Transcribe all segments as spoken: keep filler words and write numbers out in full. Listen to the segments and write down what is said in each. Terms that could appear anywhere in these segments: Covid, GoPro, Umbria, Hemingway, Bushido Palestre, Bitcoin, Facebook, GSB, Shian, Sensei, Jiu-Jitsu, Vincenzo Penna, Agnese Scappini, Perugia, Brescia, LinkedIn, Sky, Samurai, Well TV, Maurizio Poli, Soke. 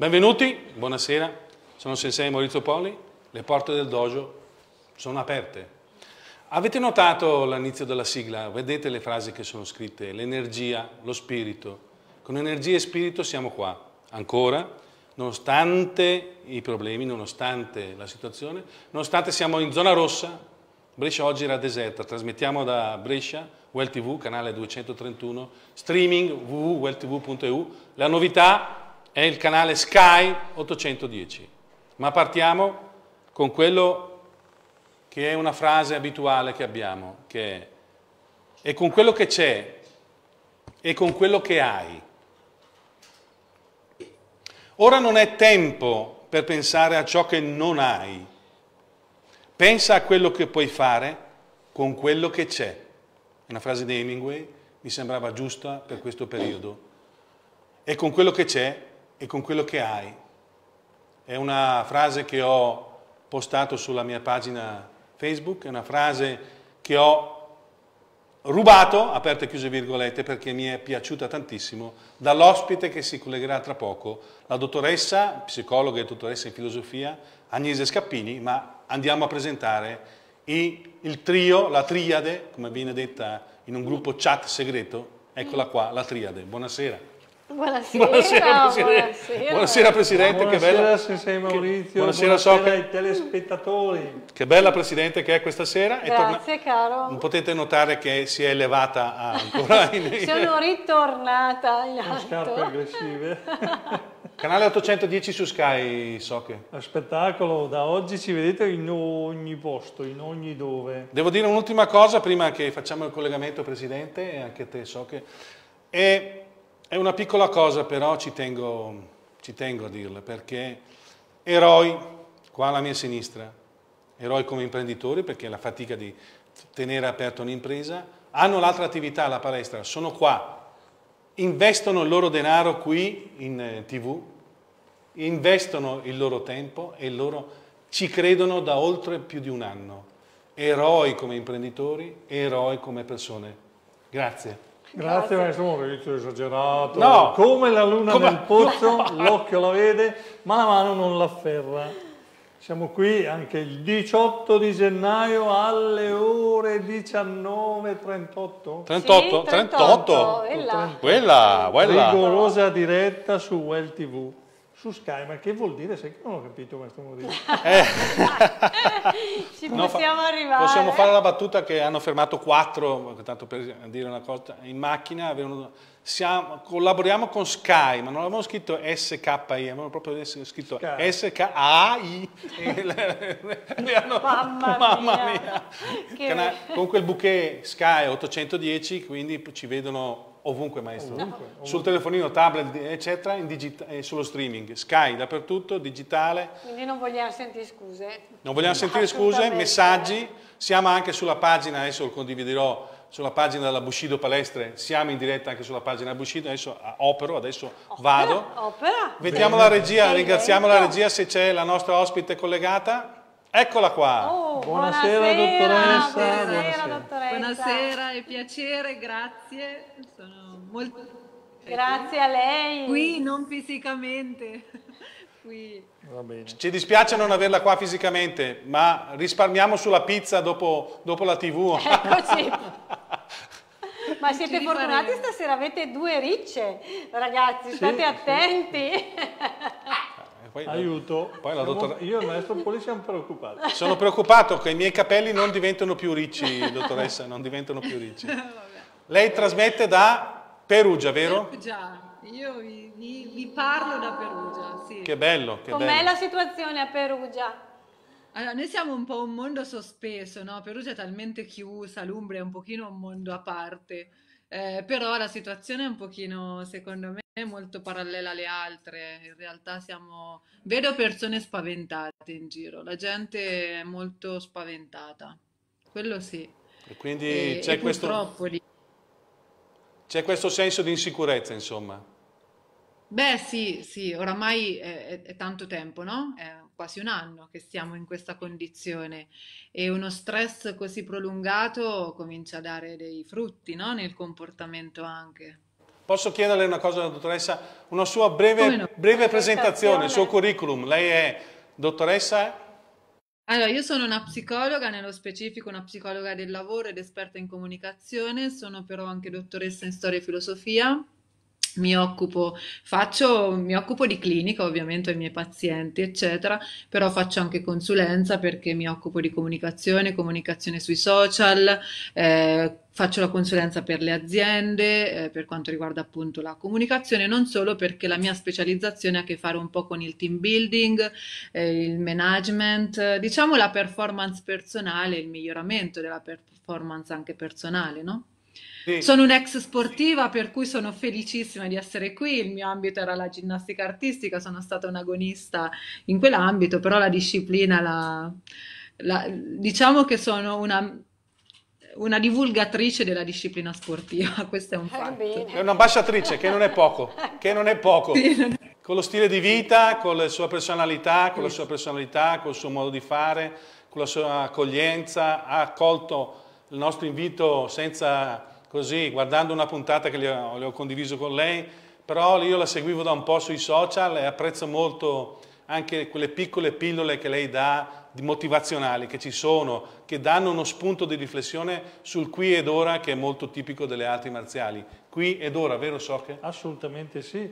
Benvenuti, buonasera, sono Sensei Maurizio Poli, le porte del dojo sono aperte. Avete notato l'inizio della sigla? Vedete le frasi che sono scritte, l'energia, lo spirito. Con energia e spirito siamo qua, ancora, nonostante i problemi, nonostante la situazione, nonostante siamo in zona rossa, Brescia oggi era deserta, trasmettiamo da Brescia, Well ti vu, canale duecentotrentuno, streaming w w w punto well t v punto e u, la novità è il canale Sky ottocentodieci, ma partiamo con quello che è una frase abituale che abbiamo, che è e con quello che c'è e con quello che hai. Ora non è tempo per pensare a ciò che non hai, pensa a quello che puoi fare con quello che c'è. È una frase di Hemingway, mi sembrava giusta per questo periodo. E con quello che c'è e con quello che hai. È una frase che ho postato sulla mia pagina Facebook, è una frase che ho rubato, aperte e chiuse virgolette, perché mi è piaciuta tantissimo, dall'ospite che si collegherà tra poco, la dottoressa, psicologa e dottoressa in filosofia, Agnese Scappini, ma andiamo a presentare i, il trio, la triade, come viene detta in un gruppo chat segreto, eccola qua, la triade. Buonasera. Buonasera, buonasera, Presidente. Buonasera. Buonasera, Presidente. Buonasera, che bella. Sensei Maurizio. Buonasera, buonasera ai telespettatori. Che bella, Presidente, che è questa sera. Grazie, e torna... caro. Potete notare che si è elevata ancora. In... Sono ritornata in alto. Con scarpe aggressive. Canale ottocentodieci su Sky, so che. Spettacolo, da oggi ci vedete in ogni posto, in ogni dove. Devo dire un'ultima cosa, prima che facciamo il collegamento, Presidente, e anche te, so che... E... È una piccola cosa, però ci tengo, ci tengo a dirla, perché eroi, qua alla mia sinistra, eroi come imprenditori, perché la fatica di tenere aperta un'impresa, hanno l'altra attività, la palestra, sono qua, investono il loro denaro qui in tv, investono il loro tempo e loro ci credono da oltre più di un anno. Eroi come imprenditori, eroi come persone. Grazie. Grazie, ma insomma un riccio esagerato, no. Come la luna come... nel pozzo, l'occhio la vede, ma la mano non l'afferra. Siamo qui anche il diciotto di gennaio alle ore diciannove e trentotto. trentotto? Sì, trentotto? Quella, quella. Rigorosa diretta su Well ti vu. Su Sky, ma che vuol dire? Sai che non ho capito questo motivo. Eh. Ci possiamo no, arrivare. Possiamo fare la battuta che hanno fermato quattro, tanto per dire una cosa, in macchina. Avevano, siamo, collaboriamo con Sky, ma non avevamo scritto S K I, avevamo proprio scritto S K A I. Mamma, mamma mia! mia. Con quel bouquet Sky ottocentodieci, quindi ci vedono... Ovunque, maestro. Ovunque, ovunque. Sul telefonino, tablet, eccetera, in eh, sullo streaming. Sky dappertutto, digitale. Quindi non vogliamo sentire scuse. Non vogliamo sentire scuse, messaggi. Siamo anche sulla pagina, adesso lo condividerò, sulla pagina della Bushido Palestre. Siamo in diretta anche sulla pagina Bushido. Adesso opero, adesso opera, vado. Opera. Vediamo bene. La regia, ringraziamo la regia se c'è la nostra ospite collegata. Eccola qua. Oh, buonasera, buonasera, dottoressa. Buonasera, buonasera, dottoressa. Buonasera, è piacere, grazie. Sono molto... Grazie a lei. Qui, non fisicamente. Qui. Va bene. Ci dispiace non averla qua fisicamente, ma risparmiamo sulla pizza dopo, dopo la tivù. Eccoci. Ma siete fortunati stasera, avete due ricce. Ragazzi, sì, state attenti. Sì. Poi, aiuto, poi la dottor... io e il maestro Poli siamo preoccupati. Sono preoccupato che i miei capelli non diventano più ricci, dottoressa, non diventano più ricci. Lei trasmette da Perugia, vero? Perugia, io vi, vi, vi parlo da Perugia, sì. Che bello, che Com'è bello. Com'è la situazione a Perugia? Allora, noi siamo un po' un mondo sospeso, no? Perugia è talmente chiusa, l'Umbria è un pochino un mondo a parte, eh, però la situazione è un pochino, secondo me, molto parallela alle altre. In realtà siamo vedo persone spaventate in giro, la gente è molto spaventata, quello sì, e quindi c'è questo c'è questo senso di insicurezza, insomma. Beh sì, sì, oramai è, è tanto tempo, no? È quasi un anno che stiamo in questa condizione e uno stress così prolungato comincia a dare dei frutti, no? Nel comportamento anche. Posso chiederle una cosa alla dottoressa? Una sua breve, no? breve presentazione, il suo curriculum. Lei è dottoressa? Allora, io sono una psicologa, nello specifico una psicologa del lavoro ed esperta in comunicazione, sono però anche dottoressa in storia e filosofia. Mi occupo, faccio, mi occupo di clinica ovviamente, ai miei pazienti eccetera, però faccio anche consulenza perché mi occupo di comunicazione, comunicazione sui social, eh, faccio la consulenza per le aziende eh, per quanto riguarda appunto la comunicazione, non solo, perché la mia specializzazione ha a che fare un po' con il team building, eh, il management, eh, diciamo la performance personale, il miglioramento della performance anche personale, no? Sì. Sono un'ex sportiva, per cui sono felicissima di essere qui. Il mio ambito era la ginnastica artistica, sono stata un'agonista in quell'ambito, però la disciplina, la, la, diciamo che sono una, una divulgatrice della disciplina sportiva, questo è un fatto. È un'ambasciatrice, che non è poco, che non è poco. Sì, non è... Con lo stile di vita, con la sua personalità, con la sua personalità, col suo modo di fare, con la sua accoglienza, ha accolto il nostro invito senza... Così, guardando una puntata che le ho, le ho condiviso con lei, però io la seguivo da un po' sui social e apprezzo molto anche quelle piccole pillole che lei dà, di motivazionali, che ci sono, che danno uno spunto di riflessione sul qui ed ora, che è molto tipico delle arti marziali. Qui ed ora, vero Soche? Assolutamente sì,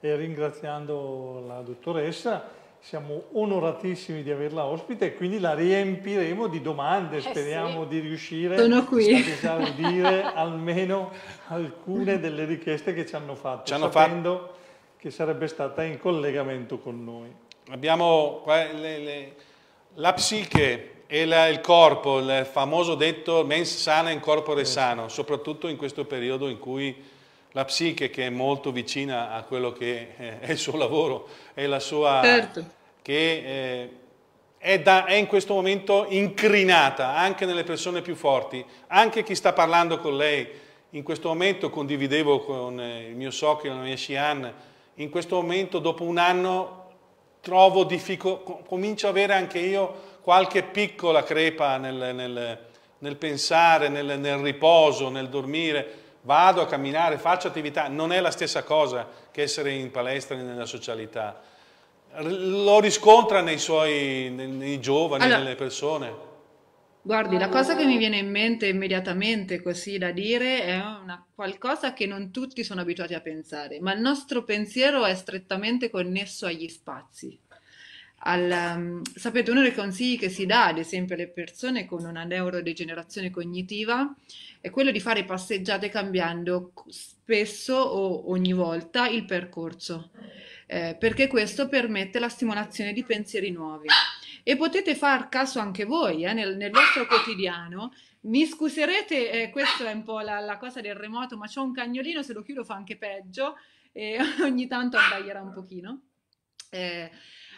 e ringraziando la dottoressa siamo onoratissimi di averla ospite e quindi la riempiremo di domande, eh speriamo sì. di riuscire Sono qui. a esaudire almeno alcune delle richieste che ci hanno fatto, ci hanno sapendo fatto. che sarebbe stata in collegamento con noi. Abbiamo le, le, la psiche e la, il corpo, il famoso detto mens sana in corpore eh. sano, soprattutto in questo periodo in cui la psiche, che è molto vicina a quello che è il suo lavoro, è la sua... Certo. Che è, da, è in questo momento incrinata anche nelle persone più forti, anche chi sta parlando con lei. In questo momento condividevo con il mio socio, la mia Shian, in questo momento dopo un anno trovo difficoltà, comincio a avere anche io qualche piccola crepa nel, nel, nel pensare, nel, nel riposo, nel dormire. Vado a camminare, faccio attività, non è la stessa cosa che essere in palestra nella socialità. Lo riscontra nei suoi, nei, nei giovani, allora, nelle persone. Guardi, la cosa che mi viene in mente immediatamente così da dire è una qualcosa che non tutti sono abituati a pensare, ma il nostro pensiero è strettamente connesso agli spazi. Al, sapete, uno dei consigli che si dà ad esempio alle persone con una neurodegenerazione cognitiva è quello di fare passeggiate cambiando spesso o ogni volta il percorso, eh, perché questo permette la stimolazione di pensieri nuovi. E potete far caso anche voi eh, nel, nel vostro quotidiano. Mi scuserete, eh, questa è un po' la, la cosa del remoto, ma c'ho un cagnolino, se lo chiudo fa anche peggio e ogni tanto abbaglierà un pochino. Eh,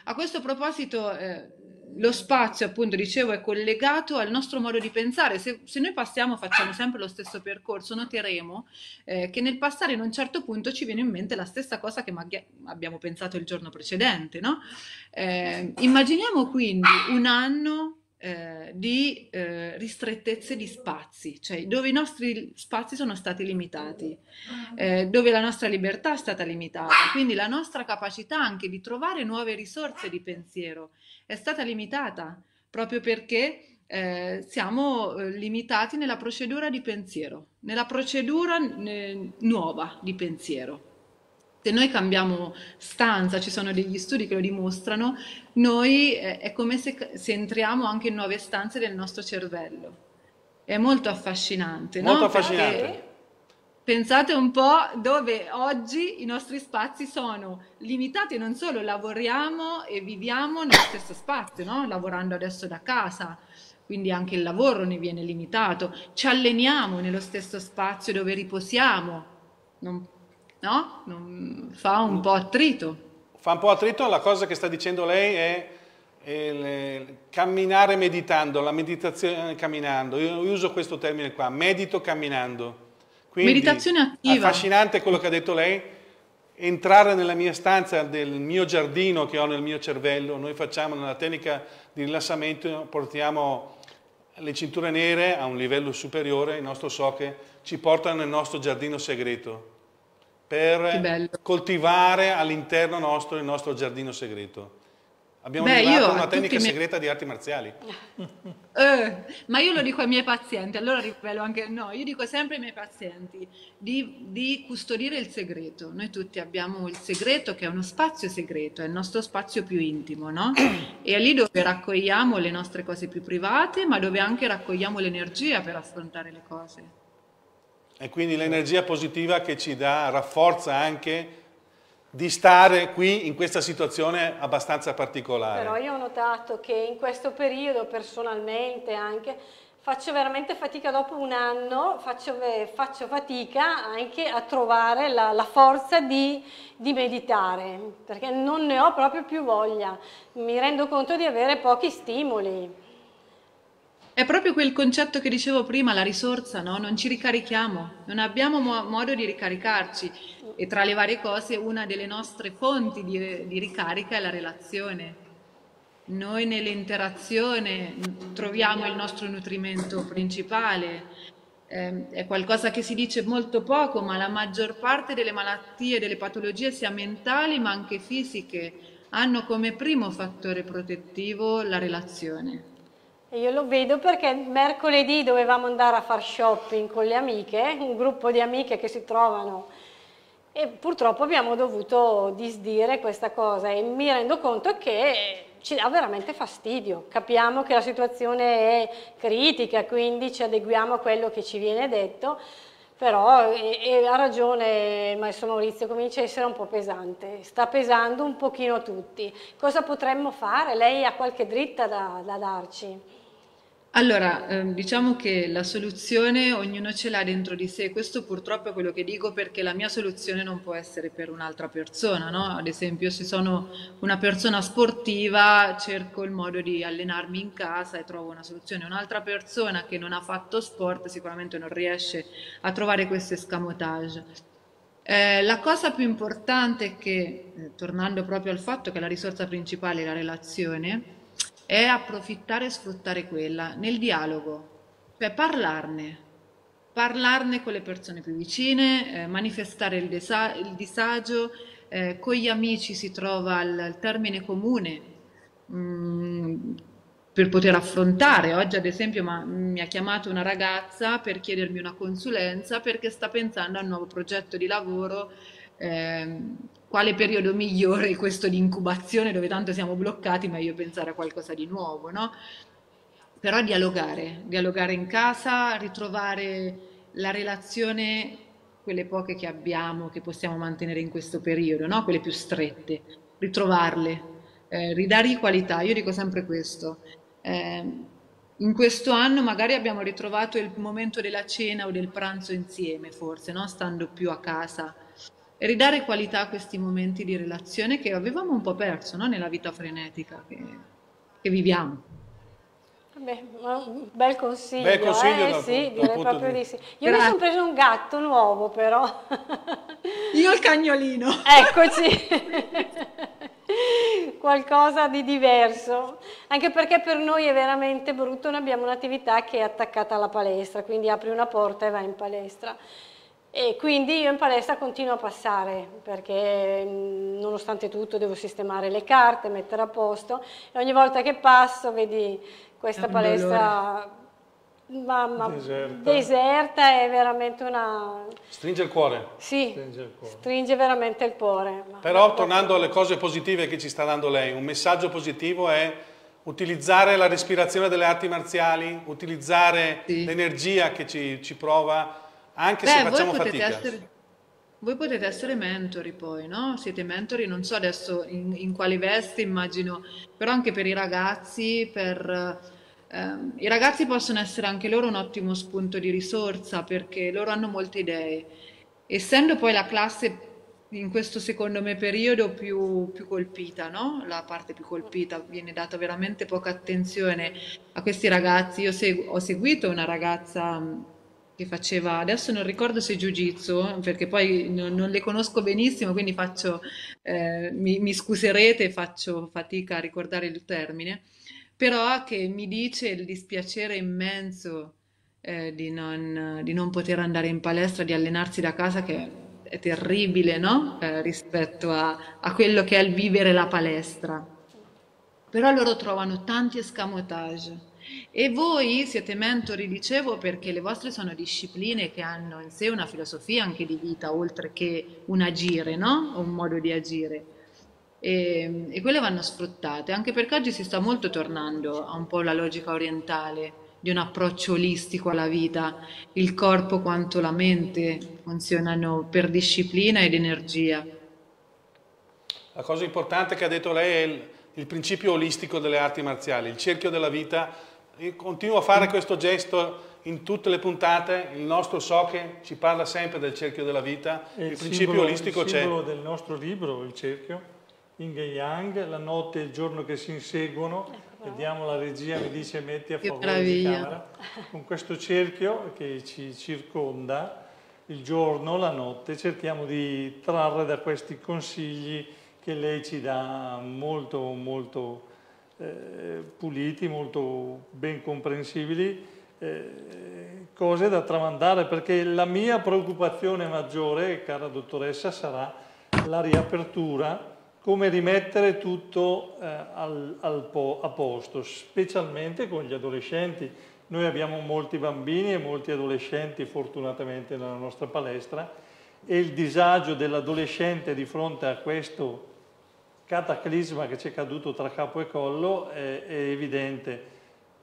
A questo proposito, eh, lo spazio, appunto, dicevo, è collegato al nostro modo di pensare. Se, se noi passiamo, facciamo sempre lo stesso percorso, noteremo eh, che nel passare in un certo punto ci viene in mente la stessa cosa che abbiamo pensato il giorno precedente, no? Eh, immaginiamo quindi un anno eh, di eh, ristrettezze di spazi, cioè dove i nostri spazi sono stati limitati, eh, dove la nostra libertà è stata limitata, quindi la nostra capacità anche di trovare nuove risorse di pensiero è stata limitata proprio perché eh, siamo eh, limitati nella procedura di pensiero, nella procedura eh, nuova di pensiero. Se noi cambiamo stanza, ci sono degli studi che lo dimostrano, noi eh, è come se, se entriamo anche in nuove stanze del nostro cervello. È molto affascinante, molto no? affascinante. Perché pensate un po' dove oggi i nostri spazi sono limitati, non solo lavoriamo e viviamo nello stesso spazio, no? Lavorando adesso da casa, quindi anche il lavoro ne viene limitato, ci alleniamo nello stesso spazio dove riposiamo, non, no? Non, fa un po' attrito. Fa un po' attrito, la cosa che sta dicendo lei è, è le, camminare meditando, la meditazione camminando, io uso questo termine qua, medito camminando. Quindi, meditazione attiva. Affascinante quello che ha detto lei, entrare nella mia stanza, del mio giardino che ho nel mio cervello. Noi facciamo nella tecnica di rilassamento, portiamo le cinture nere a un livello superiore, il nostro soche ci porta nel nostro giardino segreto. per coltivare all'interno nostro il nostro giardino segreto. Abbiamo usato una tecnica segreta di arti marziali. Eh, ma io lo dico ai miei pazienti, allora rivelo anche no, io dico sempre ai miei pazienti di, di custodire il segreto. Noi tutti abbiamo il segreto, che è uno spazio segreto, è il nostro spazio più intimo, no? E è lì dove raccogliamo le nostre cose più private, ma dove anche raccogliamo l'energia per affrontare le cose. E quindi l'energia positiva che ci dà, rafforza anche di stare qui in questa situazione abbastanza particolare. Però io ho notato che in questo periodo personalmente anche faccio veramente fatica, dopo un anno faccio, faccio fatica anche a trovare la, la forza di, di meditare, perché non ne ho proprio più voglia, mi rendo conto di avere pochi stimoli. È proprio quel concetto che dicevo prima, la risorsa, no? Non ci ricarichiamo, non abbiamo mo modo di ricaricarci, e tra le varie cose una delle nostre fonti di, di ricarica è la relazione. Noi nell'interazione troviamo il nostro nutrimento principale, eh, è qualcosa che si dice molto poco, ma la maggior parte delle malattie, delle patologie sia mentali ma anche fisiche, hanno come primo fattore protettivo la relazione. Io lo vedo perché mercoledì dovevamo andare a far shopping con le amiche, un gruppo di amiche che si trovano, e purtroppo abbiamo dovuto disdire questa cosa, e mi rendo conto che ci dà veramente fastidio. Capiamo che la situazione è critica, quindi ci adeguiamo a quello che ci viene detto, però e, e ha ragione il maestro Maurizio, comincia a essere un po' pesante, sta pesando un pochino tutti. Cosa potremmo fare? Lei ha qualche dritta da, da darci? Allora, ehm, diciamo che la soluzione ognuno ce l'ha dentro di sé, questo purtroppo è quello che dico, perché la mia soluzione non può essere per un'altra persona, no? Ad esempio, se sono una persona sportiva cerco il modo di allenarmi in casa e trovo una soluzione, un'altra persona che non ha fatto sport sicuramente non riesce a trovare questo escamotage. Eh, la cosa più importante è che, eh, tornando proprio al fatto che la risorsa principale è la relazione, è approfittare e sfruttare quella nel dialogo, cioè parlarne, parlarne con le persone più vicine, eh, manifestare il, il disagio, eh, con gli amici si trova il, il termine comune mh, per poter affrontare. Oggi ad esempio ma, mi ha chiamato una ragazza per chiedermi una consulenza perché sta pensando a un nuovo progetto di lavoro. Eh, quale periodo migliore questo di incubazione dove tanto siamo bloccati, ma io pensare a qualcosa di nuovo, no? Però dialogare, dialogare in casa, ritrovare la relazione, quelle poche che abbiamo, che possiamo mantenere in questo periodo, no? Quelle più strette, ritrovarle, eh, ridargli qualità, io dico sempre questo. Eh, In questo anno magari abbiamo ritrovato il momento della cena o del pranzo insieme, forse, no? Stando più a casa. E ridare qualità a questi momenti di relazione che avevamo un po' perso, no? Nella vita frenetica che, che viviamo. Beh, un bel consiglio, bel consiglio eh? da, sì, da, direi da proprio di sì. Io Grazie. Mi sono preso un gatto nuovo, però. Io il cagnolino. Eccoci. Qualcosa di diverso, anche perché per noi è veramente brutto. Noi abbiamo un'attività che è attaccata alla palestra, quindi apri una porta e vai in palestra, e quindi io in palestra continuo a passare perché nonostante tutto devo sistemare le carte, mettere a posto, e ogni volta che passo vedi questa palestra mamma, deserta. deserta è veramente una... Stringe il cuore. Sì, stringe, il cuore. stringe veramente il cuore. Però tornando alle cose positive che ci sta dando lei, un messaggio positivo è utilizzare la respirazione delle arti marziali, utilizzare sì. l'energia che ci, ci prova, anche Beh, se facciamo voi fatica. Essere, voi potete essere mentori poi, no? Siete mentori, non so adesso in, in quale veste immagino, però anche per i ragazzi, per... Um, i ragazzi possono essere anche loro un ottimo spunto di risorsa perché loro hanno molte idee, essendo poi la classe in questo secondo me periodo più, più colpita, no? La parte più colpita, viene data veramente poca attenzione a questi ragazzi. Io segu- ho seguito una ragazza che faceva, adesso non ricordo se Jiu Jitsu, perché poi non, non le conosco benissimo, quindi faccio, eh, mi, mi scuserete, faccio fatica a ricordare il termine, però che mi dice il dispiacere immenso eh, di, non, di non poter andare in palestra, di allenarsi da casa, che è terribile, no? Eh, rispetto a, a quello che è il vivere la palestra. Però loro trovano tanti escamotage. E voi siete mentori, dicevo, perché le vostre sono discipline che hanno in sé una filosofia anche di vita, oltre che un agire, no? Un modo di agire. E, e quelle vanno sfruttate, anche perché oggi si sta molto tornando a un po' la logica orientale, di un approccio olistico alla vita. Il corpo quanto la mente funzionano per disciplina ed energia. La cosa importante che ha detto lei è il, il principio olistico delle arti marziali, il cerchio della vita. Io continuo a fare questo gesto in tutte le puntate, il nostro Soke ci parla sempre del cerchio della vita, il, il principio simbolo, olistico c'è. Il simbolo del nostro libro, il cerchio, Yin e Yang, la notte e il giorno che si inseguono, vediamo la regia, mi dice metti a favore di camera, con questo cerchio che ci circonda, il giorno, la notte, cerchiamo di trarre da questi consigli che lei ci dà molto, molto... Eh, puliti, molto ben comprensibili, eh, cose da tramandare, perché la mia preoccupazione maggiore, cara dottoressa, sarà la riapertura, come rimettere tutto eh, al, al po a posto, specialmente con gli adolescenti. Noi abbiamo molti bambini e molti adolescenti fortunatamente nella nostra palestra, e il disagio dell'adolescente di fronte a questo cataclisma che ci è caduto tra capo e collo è, è evidente.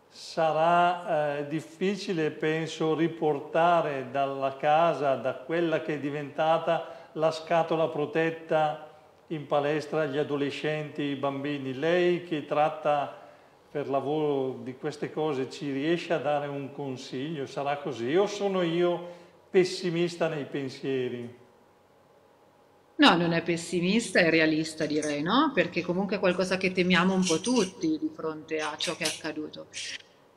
Sarà eh, difficile, penso, riportare dalla casa, da quella che è diventata la scatola protetta in palestra, gli adolescenti, i bambini. Lei che tratta per lavoro di queste cose ci riesce a dare un consiglio? Sarà così o sono io pessimista nei pensieri? No, non è pessimista, è realista, direi, no? Perché comunque è qualcosa che temiamo un po' tutti di fronte a ciò che è accaduto.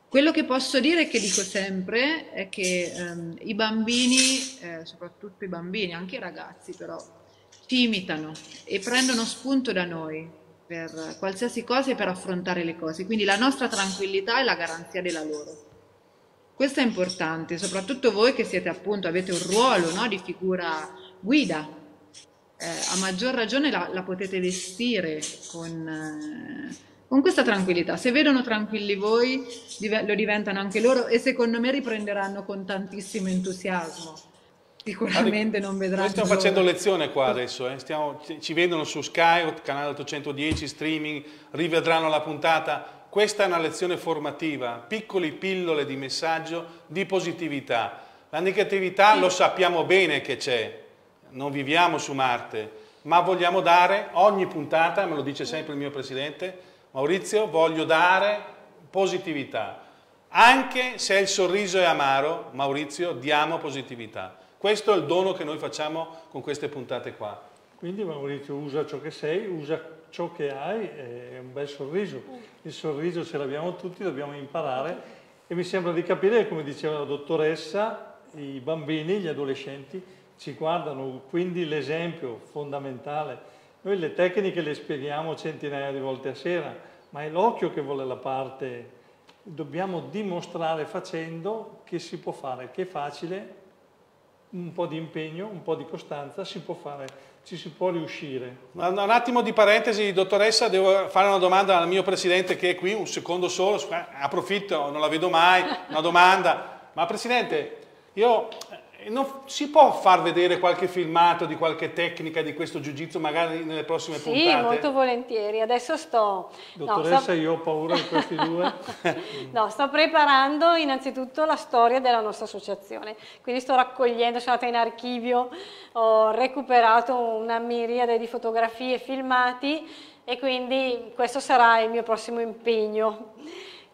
Quello che posso dire, che dico sempre, è che ehm, i bambini, eh, soprattutto i bambini, anche i ragazzi però, ci imitano e prendono spunto da noi per qualsiasi cosa e per affrontare le cose. Quindi la nostra tranquillità è la garanzia della loro. Questo è importante, soprattutto voi che siete appunto, avete un ruolo, no? Di figura guida. Eh, a maggior ragione la, la potete vestire con, eh, con questa tranquillità. Se vedono tranquilli voi, lo diventano anche loro, e secondo me riprenderanno con tantissimo entusiasmo. Sicuramente non vedranno. Noi stiamo facendo lezione qua adesso, eh. stiamo, ci vedono su Sky, canale ottocentodieci, streaming, rivedranno la puntata. Questa è una lezione formativa, piccole pillole di messaggio di positività. La negatività sì, lo sappiamo bene che c'è. Non viviamo su Marte, ma vogliamo dare ogni puntata, me lo dice sempre il mio presidente, Maurizio, voglio dare positività. Anche se il sorriso è amaro, Maurizio, diamo positività. Questo è il dono che noi facciamo con queste puntate qua. Quindi Maurizio, usa ciò che sei, usa ciò che hai, è un bel sorriso. Il sorriso ce l'abbiamo tutti, dobbiamo imparare. E mi sembra di capire, come diceva la dottoressa, i bambini, gli adolescenti, ci guardano, quindi l'esempio fondamentale. Noi le tecniche le spieghiamo centinaia di volte a sera, ma è l'occhio che vuole la parte. Dobbiamo dimostrare facendo che si può fare, che è facile, un po' di impegno, un po' di costanza, si può fare, ci si può riuscire. Un attimo di parentesi, dottoressa, devo fare una domanda al mio presidente che è qui, un secondo solo, approfitto, non la vedo mai, una domanda. Ma presidente, io... non si può far vedere qualche filmato di qualche tecnica di questo jiu-jitsu magari nelle prossime sì, puntate? Sì, molto volentieri. Adesso sto... Dottoressa, no, sto... io ho paura di questi due. No, sto preparando innanzitutto la storia della nostra associazione. Quindi sto raccogliendo, sono andata in archivio, ho recuperato una miriade di fotografie, filmati, e quindi questo sarà il mio prossimo impegno.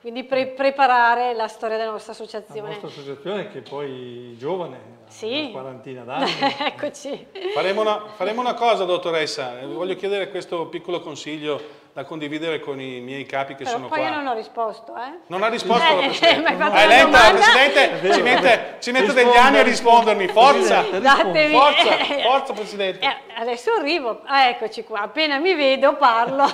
Quindi pre preparare la storia della nostra associazione. La nostra associazione che poi è giovane, sì, una quarantina d'anni. Eccoci. Faremo una, faremo una cosa, dottoressa, voglio chiedere questo piccolo consiglio da condividere con i miei capi che Però sono poi qua. Poi io non ho risposto, eh? Non ha risposto eh, la Presidente. Eh, Hai letto la Presidente? Vero, ci mette, ci mette degli anni a rispondermi, forza! Datemi. Forza, forza Presidente. Eh, adesso arrivo, ah, eccoci qua, appena mi vedo parlo.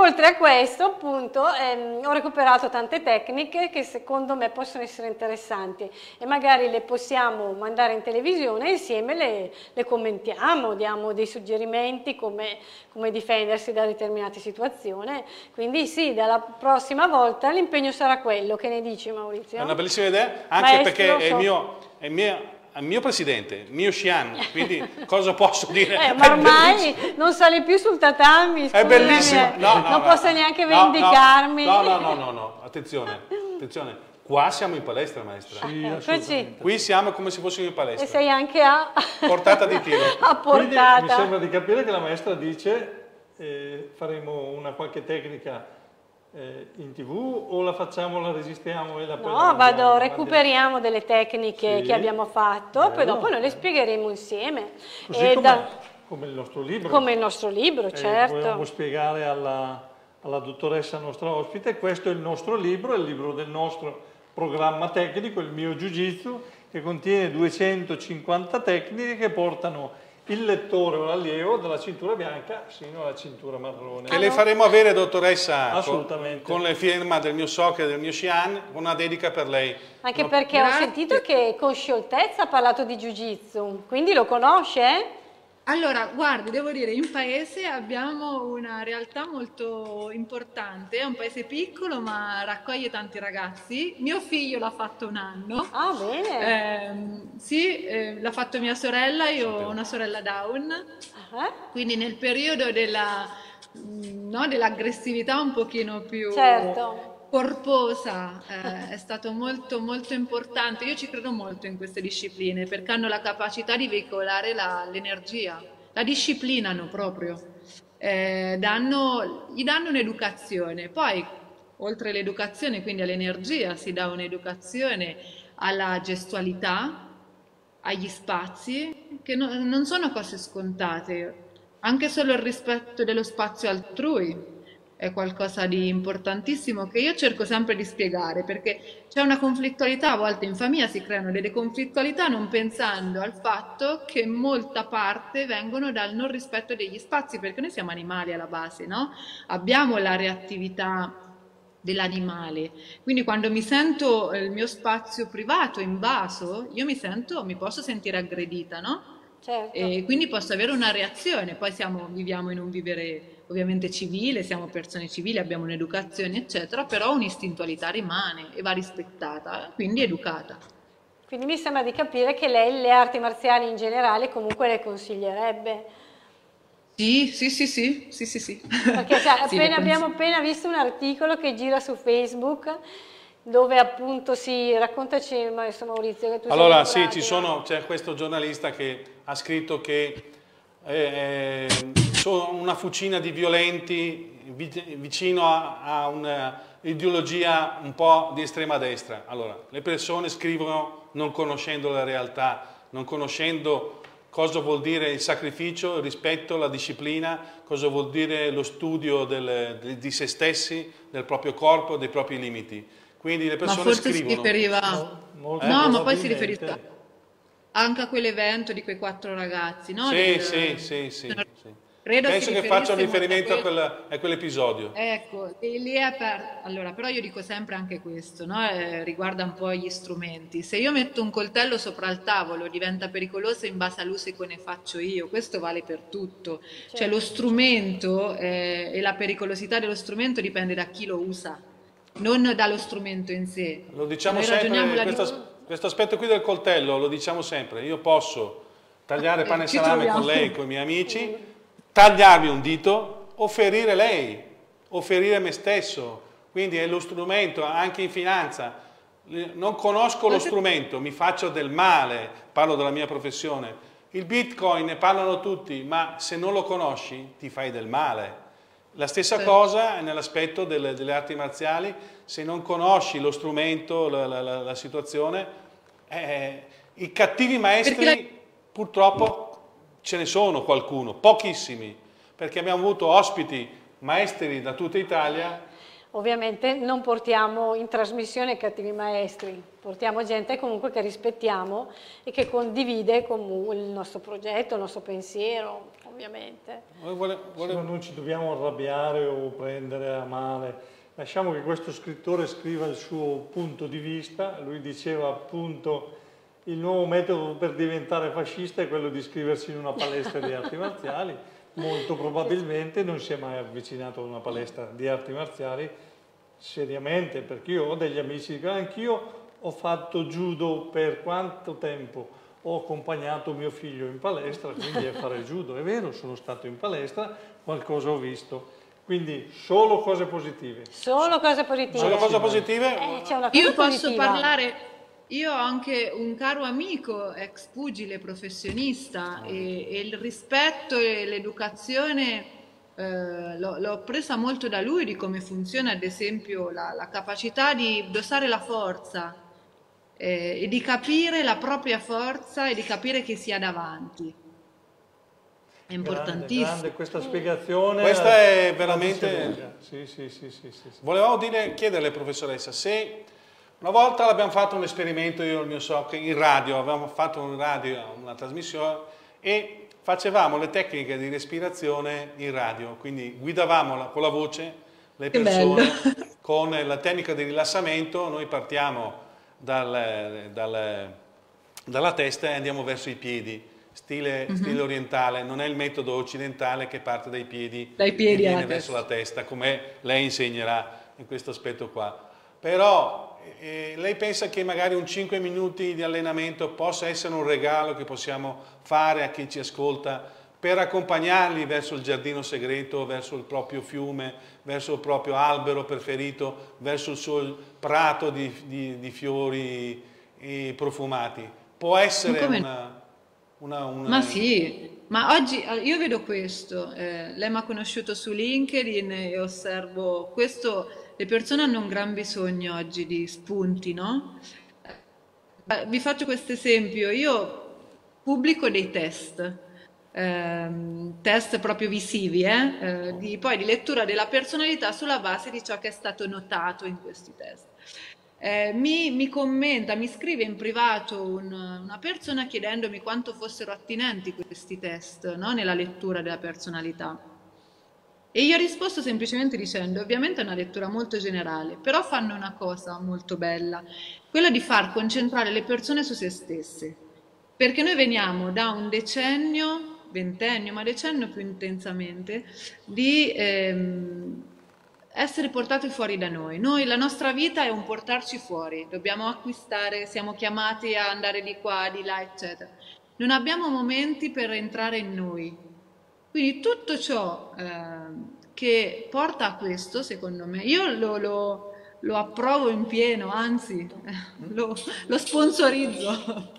Oltre a questo, appunto, ehm, ho recuperato tante tecniche che secondo me possono essere interessanti e magari le possiamo mandare in televisione e insieme le, le commentiamo, diamo dei suggerimenti come, come difendersi da determinate situazioni. Quindi sì, dalla prossima volta l'impegno sarà quello. Che ne dici, Maurizio? È una bellissima idea, anche Maestro, perché è so. il mio... È il mio... al mio presidente, mio Shian, quindi cosa posso dire? Eh, ma ormai non sale più sul tatami, scusami, è bellissimo, no, no, non no, posso no, neanche vendicarmi. No no, no, no, no, attenzione, attenzione, qua siamo in palestra, maestra. Sì, qui siamo come se fossimo in palestra. E sei anche a portata di tiro. A portata. Quindi, mi sembra di capire che la maestra dice eh, faremo una qualche tecnica in tv o la facciamo, la resistiamo e la prendiamo? No, vado, recuperiamo delle tecniche sì, che abbiamo fatto, bello, poi dopo noi le spiegheremo insieme. Così e come, da... come il nostro libro. Come il nostro libro, eh, certo. Vogliamo spiegare alla, alla dottoressa nostra ospite, questo è il nostro libro, è il libro del nostro programma tecnico, il mio Jiu-Jitsu, che contiene duecentocinquanta tecniche che portano il lettore o l'allievo dalla cintura bianca sino alla cintura marrone. Che le faremo avere, dottoressa, assolutamente, con, con la firma del mio socio e del mio Shian, una dedica per lei. Anche perché Grazie. ho sentito che con scioltezza ha parlato di Jiu-Jitsu, quindi lo conosce? Allora, guardi, devo dire, in paese abbiamo una realtà molto importante, è un paese piccolo ma raccoglie tanti ragazzi. Mio figlio l'ha fatto un anno. Ah, bene! Eh, sì, eh, l'ha fatto mia sorella, io ho una sorella down, uh-huh. quindi nel periodo della, no, dell'aggressività un pochino più... Certo. corposa, eh, è stato molto molto importante. Io ci credo molto in queste discipline perché hanno la capacità di veicolare l'energia, la, la disciplinano proprio, eh, danno, gli danno un'educazione, poi oltre all'educazione, quindi all'energia, si dà un'educazione alla gestualità, agli spazi, che no, non sono cose scontate, anche solo il rispetto dello spazio altrui è qualcosa di importantissimo che io cerco sempre di spiegare, perché c'è una conflittualità, a volte in famiglia si creano delle conflittualità non pensando al fatto che molta parte vengono dal non rispetto degli spazi, perché noi siamo animali alla base, no? Abbiamo la reattività dell'animale, quindi quando mi sento il mio spazio privato invaso, io mi sento, mi posso sentire aggredita, no? Certo. E quindi posso avere una reazione, poi siamo, viviamo in un vivere ovviamente civile, siamo persone civili, abbiamo un'educazione eccetera, però un'istintualità rimane e va rispettata, quindi educata. Quindi mi sembra di capire che lei le arti marziali in generale comunque le consiglierebbe. Sì, sì, sì, sì, sì, sì, sì. Perché cioè, sì, appena, abbiamo appena visto un articolo che gira su Facebook dove appunto si raccontaci, maestro Maurizio, che tu allora sei sì, ci sono, c'è questo giornalista che ha scritto che eh, sono una fucina di violenti vicino a, a un'ideologia un po' di estrema destra. Allora, le persone scrivono non conoscendo la realtà, non conoscendo cosa vuol dire il sacrificio, il rispetto, la disciplina, cosa vuol dire lo studio del, di, di se stessi, del proprio corpo, dei propri limiti. Quindi le persone ma forse scrivono. Si riferiva... No, eh? no ma poi si riferiva anche a quell'evento di quei quattro ragazzi, no? Sì, del... sì, sì, sì, sì. Credo Penso che faccia un riferimento a, quel... a quell'episodio. Ecco, e lì è aperto. Allora, però io dico sempre anche questo, no? Eh, riguarda un po' gli strumenti. Se io metto un coltello sopra il tavolo diventa pericoloso in base all'uso che ne faccio io, questo vale per tutto. Certo. Cioè lo strumento eh, e la pericolosità dello strumento dipende da chi lo usa, non dallo strumento in sé. Lo diciamo sempre, questo, questo aspetto qui del coltello lo diciamo sempre, io posso tagliare pane e salame con lei, con i miei amici, tagliarmi un dito o ferire lei, o ferire me stesso, quindi è lo strumento anche in finanza, non conosco lo strumento, mi faccio del male, parlo della mia professione, il Bitcoin ne parlano tutti, ma se non lo conosci ti fai del male. La stessa sì. cosa è nell'aspetto delle, delle arti marziali, se non conosci lo strumento, la, la, la, la situazione, eh, i cattivi maestri la... purtroppo ce ne sono qualcuno, pochissimi, perché abbiamo avuto ospiti maestri da tutta Italia. Ovviamente non portiamo in trasmissione cattivi maestri, portiamo gente comunque che rispettiamo e che condivide con il nostro progetto, il nostro pensiero. ovviamente. Noi vole, vole... Sì, non ci dobbiamo arrabbiare o prendere a male. Lasciamo che questo scrittore scriva il suo punto di vista. Lui diceva appunto il nuovo metodo per diventare fascista è quello di iscriversi in una palestra di arti marziali. Molto probabilmente non si è mai avvicinato a una palestra di arti marziali seriamente, perché io ho degli amici che dicono anch'io ho fatto judo per quanto tempo, ho accompagnato mio figlio in palestra, quindi a fare judo. È vero, sono stato in palestra, qualcosa ho visto. Quindi solo cose positive. Solo cose positive. Solo cose positive. Eh, c'è una cosa io posso positiva. parlare, io ho anche un caro amico, ex pugile professionista, e, e il rispetto e l'educazione... Eh, l'ho presa molto da lui, di come funziona ad esempio la, la capacità di dosare la forza eh, e di capire la propria forza e di capire chi si ha davanti. È importantissimo. Grande, grande questa spiegazione. Questa è veramente... Sì, sì, sì, sì, sì. Volevamo dire, chiederle, professoressa, se una volta l'abbiamo fatto un esperimento, io e il mio socio, in radio, avevamo fatto un radio, una trasmissione, e facevamo le tecniche di respirazione in radio, quindi guidavamo la, con la voce le persone con la tecnica di rilassamento. Noi partiamo dal, dal, dalla testa e andiamo verso i piedi, stile, mm-hmm. stile orientale, non è il metodo occidentale che parte dai piedi, dai piedi e viene verso la testa, come lei insegnerà in questo aspetto qua. Però eh, lei pensa che magari un cinque minuti di allenamento possa essere un regalo che possiamo fare a chi ci ascolta per accompagnarli verso il giardino segreto, verso il proprio fiume, verso il proprio albero preferito, verso il suo prato di, di, di fiori eh, profumati? Può essere una... Una, una... Ma sì, ma oggi io vedo questo, eh, lei mi ha conosciuto su LinkedIn e osservo questo, le persone hanno un gran bisogno oggi di spunti, no? Eh, vi faccio questo esempio, io pubblico dei test, eh, test proprio visivi, eh, eh, di, poi di lettura della personalità sulla base di ciò che è stato notato in questi test. Eh, mi, mi commenta, mi scrive in privato un, una persona chiedendomi quanto fossero attinenti questi test, no? Nella lettura della personalità, e io ho risposto semplicemente dicendo ovviamente è una lettura molto generale, però fanno una cosa molto bella, quella di far concentrare le persone su se stesse, perché noi veniamo da un decennio, ventennio, ma decennio più intensamente, di... Ehm, essere portati fuori da noi. Noi, la nostra vita è un portarci fuori, dobbiamo acquistare, siamo chiamati a andare di qua, di là, eccetera. Non abbiamo momenti per entrare in noi. Quindi tutto ciò eh, che porta a questo, secondo me, io lo, lo, lo approvo in pieno, anzi, lo, lo sponsorizzo.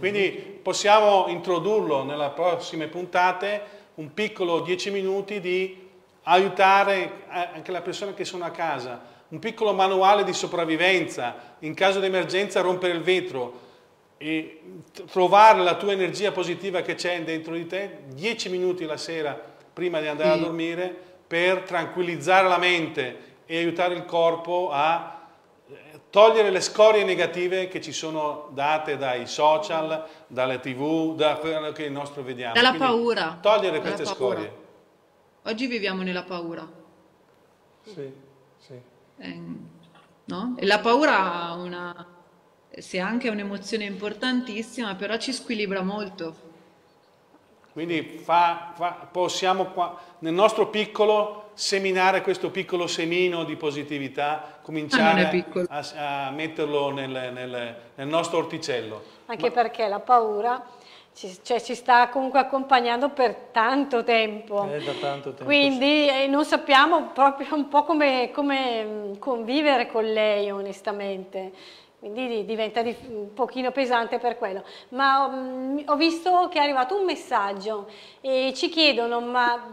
Quindi possiamo introdurlo nelle prossime puntate, un piccolo dieci minuti di aiutare anche le persone che sono a casa, un piccolo manuale di sopravvivenza, in caso di emergenza rompere il vetro, e trovare la tua energia positiva che c'è dentro di te, dieci minuti la sera prima di andare sì. a dormire, per tranquillizzare la mente e aiutare il corpo a togliere le scorie negative che ci sono date dai social, dalle tv, da quello che il nostro vediamo. Dalla Quindi, paura. Togliere Dalla queste paura. scorie. Oggi viviamo nella paura. Sì, sì. Eh, no? E la paura ha una, se anche è un'emozione importantissima, però ci squilibra molto. Quindi fa, fa, possiamo qua, nel nostro piccolo, seminare questo piccolo semino di positività, cominciare ah, a, a metterlo nel, nel, nel nostro orticello. Anche Ma... perché la paura... Ci, cioè, ci sta comunque accompagnando per tanto tempo, eh, da tanto tempo quindi sì. eh, non sappiamo proprio un po' come, come convivere con lei, onestamente, quindi diventa di, un pochino pesante per quello. Ma um, ho visto che è arrivato un messaggio e ci chiedono ma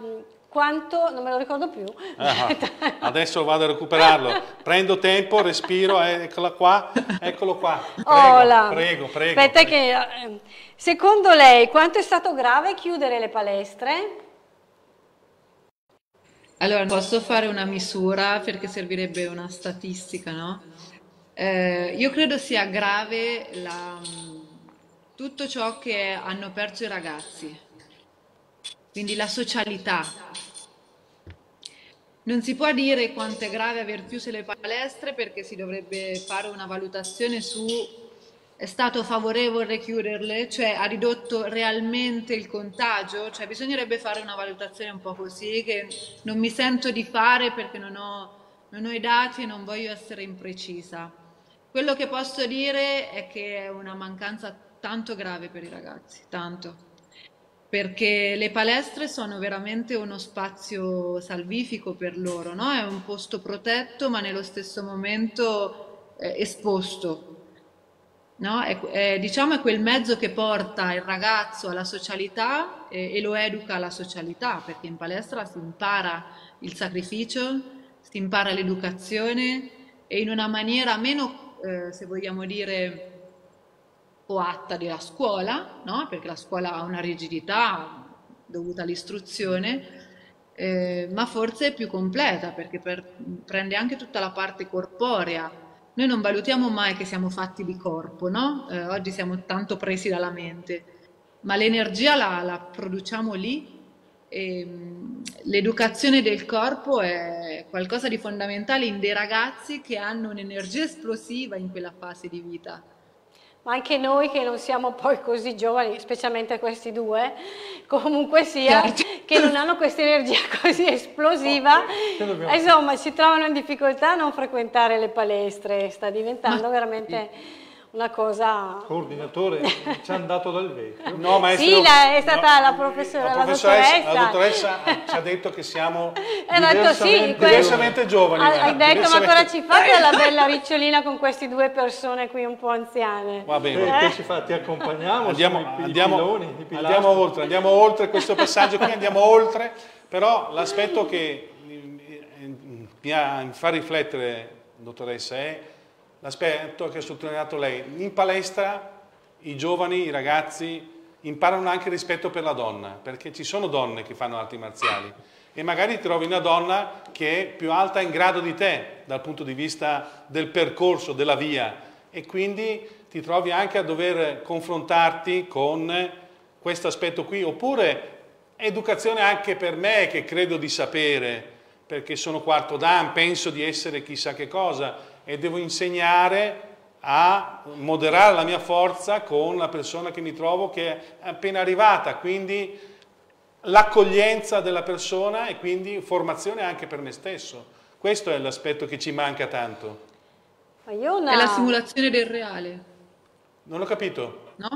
quanto, non me lo ricordo più. Ah, adesso vado a recuperarlo, prendo tempo, respiro, eccola qua, eccolo qua, prego, prego, prego. Aspetta prego. che... Secondo lei, quanto è stato grave chiudere le palestre? Allora, posso fare una misura perché servirebbe una statistica, no? Eh, io credo sia grave la, tutto ciò che hanno perso i ragazzi. quindi la socialità. Non si può dire quanto è grave aver chiuso le palestre, perché si dovrebbe fare una valutazione su è stato favorevole chiuderle, cioè ha ridotto realmente il contagio, cioè bisognerebbe fare una valutazione un po' così, che non mi sento di fare perché non ho, non ho i dati e non voglio essere imprecisa. Quello che posso dire è che è una mancanza tanto grave per i ragazzi, tanto. Perché le palestre sono veramente uno spazio salvifico per loro, no? È un posto protetto ma nello stesso momento eh, esposto, no? È, è, diciamo è quel mezzo che porta il ragazzo alla socialità eh, e lo educa alla socialità, perché in palestra si impara il sacrificio, si impara l'educazione e in una maniera meno, eh, se vogliamo dire, coatta della scuola, no? Perché la scuola ha una rigidità dovuta all'istruzione, eh, ma forse è più completa perché per, prende anche tutta la parte corporea. Noi non valutiamo mai che siamo fatti di corpo, no? Eh, oggi siamo tanto presi dalla mente, ma l'energia la, la produciamo lì e l'educazione del corpo è qualcosa di fondamentale in dei ragazzi che hanno un'energia esplosiva in quella fase di vita. Ma anche noi che non siamo poi così giovani, specialmente questi due, comunque sia, certo, che non hanno questa energia così esplosiva, oh, insomma si trovano in difficoltà a non frequentare le palestre, sta diventando ma veramente una cosa... Coordinatore ci è andato dal vecchio. No, maestro, sì, la, è stata no, la, professora, la, la dottoressa. La dottoressa ci ha detto che siamo diversamente, sì, diversamente giovani. Ha, ha detto, ma cosa ci fate alla bella ricciolina con queste due persone qui un po' anziane? Va bene, eh, eh. Ci fa, ti accompagniamo, andiamo, i, andiamo, i piloni, i andiamo oltre, andiamo oltre questo passaggio qui, andiamo oltre, però l'aspetto che mi fa riflettere, dottoressa, è l'aspetto che ha sottolineato lei, in palestra i giovani, i ragazzi imparano anche rispetto per la donna, perché ci sono donne che fanno arti marziali e magari trovi una donna che è più alta in grado di te dal punto di vista del percorso, della via, e quindi ti trovi anche a dover confrontarti con questo aspetto qui, oppure educazione anche per me che credo di sapere, perché sono quarto dan, penso di essere chissà che cosa, e devo insegnare a moderare la mia forza con la persona che mi trovo che è appena arrivata, quindi l'accoglienza della persona e quindi formazione anche per me stesso. Questo è l'aspetto che ci manca tanto. Io no. È la simulazione del reale. Non ho capito. No?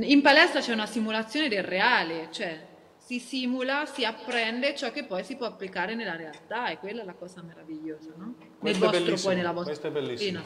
In palestra c'è una simulazione del reale, cioè si simula, si apprende ciò che poi si può applicare nella realtà, e quella è la cosa meravigliosa, no? Nel vostro poi, nella vostra questa è bellissima.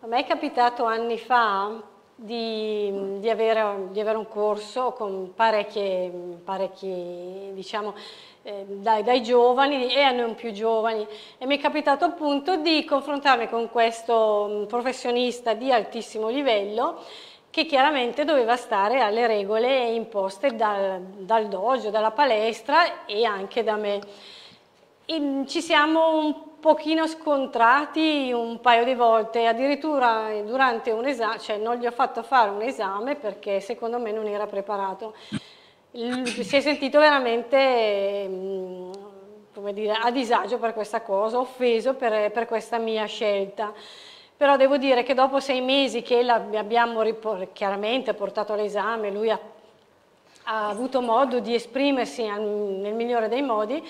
A me è capitato anni fa di, di, avere, di avere un corso con parecchi, parecchi diciamo, eh, dai, dai giovani e a non più giovani, e mi è capitato appunto di confrontarmi con questo professionista di altissimo livello che chiaramente doveva stare alle regole imposte dal, dal dojo, dalla palestra e anche da me. E ci siamo un pochino scontrati un paio di volte, addirittura durante un esame, cioè non gli ho fatto fare un esame perché secondo me non era preparato. Si è sentito veramente, come dire, a disagio per questa cosa, offeso per, per questa mia scelta. Però devo dire che dopo sei mesi che l'abbiamo chiaramente portato all'esame, lui ha, ha avuto modo di esprimersi nel migliore dei modi,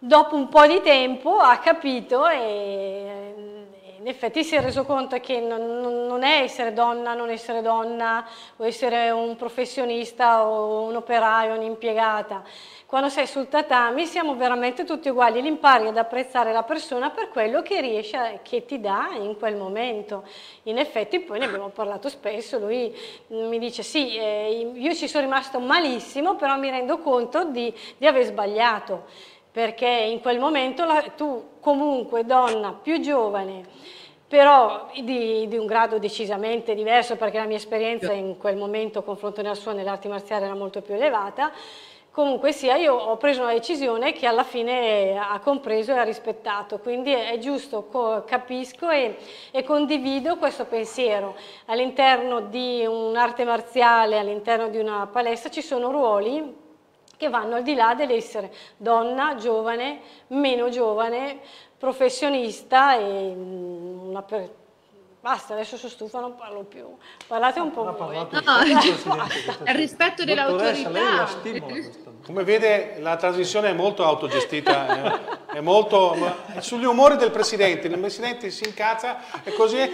dopo un po' di tempo ha capito e in effetti si è reso conto che non, non è essere donna, non essere donna, o essere un professionista o un operaio, un'impiegata. Quando sei sul tatami siamo veramente tutti uguali, e impari ad apprezzare la persona per quello che riesce, a, che ti dà in quel momento. In effetti poi ne abbiamo parlato spesso, lui mi dice sì, eh, io ci sono rimasto malissimo, però mi rendo conto di, di aver sbagliato, perché in quel momento la, tu comunque donna più giovane, però di, di un grado decisamente diverso, perché la mia esperienza in quel momento, confronto nella sua, nell'arte marziale era molto più elevata, comunque sia io ho preso una decisione che alla fine ha compreso e ha rispettato, quindi è giusto, capisco e, e condivido questo pensiero. All'interno di un'arte marziale, all'interno di una palestra ci sono ruoli che vanno al di là dell'essere donna, giovane, meno giovane, professionista e una persona. Basta, adesso sono stufa, non parlo più. Parlate un po' no, voi. No, no, il rispetto dell'autorità. Lei la stimola. Come vede, la trasmissione è molto autogestita. È, è molto... È sugli umori del Presidente. Il Presidente si incazza e così eh,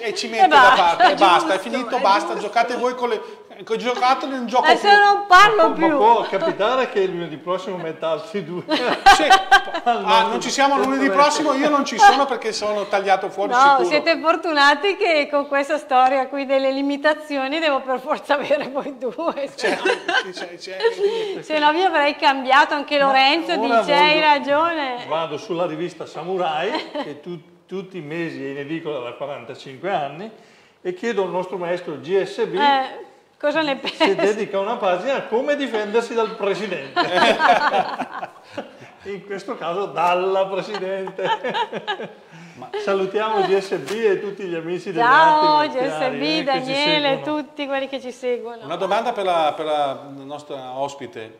e ci mette e basta, da parte. È giusto, basta, è finito, è basta. Giusto. Giocate voi con le... Ho giocato in un gioco adesso più. Non parlo ma, più. Ma può capitare che il lunedì prossimo metta altri due. Cioè, ah, non ci siamo lunedì prossimo, io non ci sono perché sono tagliato fuori no, sicuro. Siete fortunati che con questa storia qui delle limitazioni devo per forza avere voi due. Certo, cioè, cioè, se no vi avrei cambiato anche Lorenzo, dice hai ragione. Vado sulla rivista Samurai, che tu, tutti i mesi è in edicola da quarantacinque anni, e chiedo al nostro maestro G S B... Eh. Cosa ne pensi? Si dedica una pagina a come difendersi dal Presidente. In questo caso dalla Presidente. Ma salutiamo G S B e tutti gli amici del Ciao G S B, Daniele, tutti quelli che ci seguono. Una domanda per la, per la nostra ospite.